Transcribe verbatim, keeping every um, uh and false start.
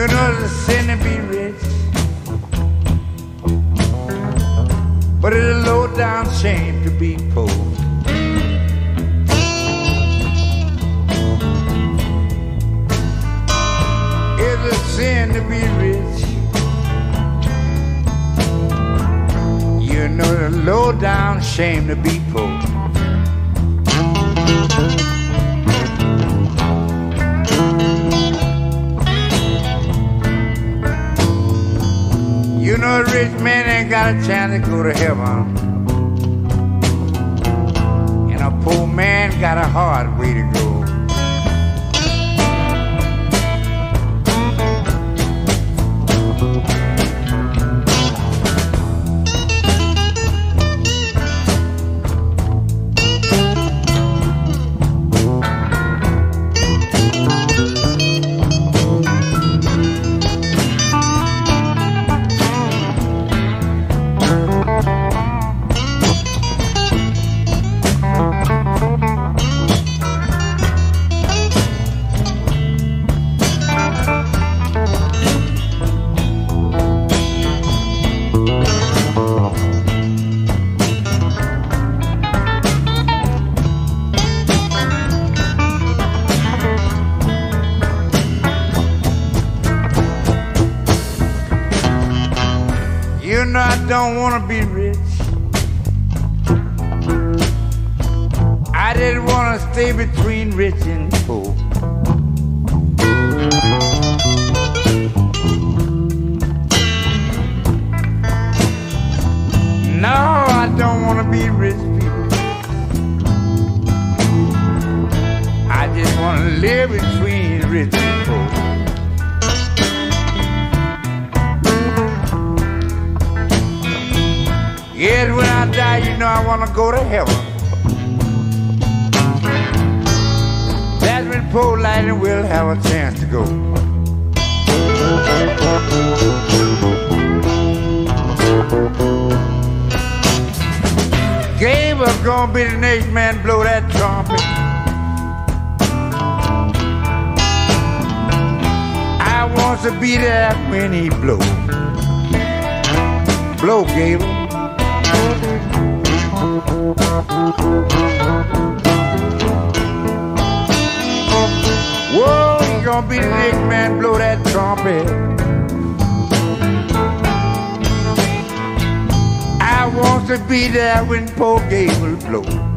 You know it's a sin to be rich, but it's a low-down shame to be poor. It's a sin to be rich, you know it's a low-down shame to be poor. You know a rich man ain't got a chance to go to heaven, and a poor man got a hard way to go. You know I don't want to be rich, I didn't want to stay between rich and poor. No, I don't want to be rich, people, I just want to live between rich and poor. Yes, when I die, you know I want to go to heaven. That's when poor lightning will have a chance to go. Game of gonna be the next man, blow that trumpet. I want to be there when he blow. Blow, Gable. Whoa, he gonna be the next man, blow that trumpet. I want to be there when poor Gable blows.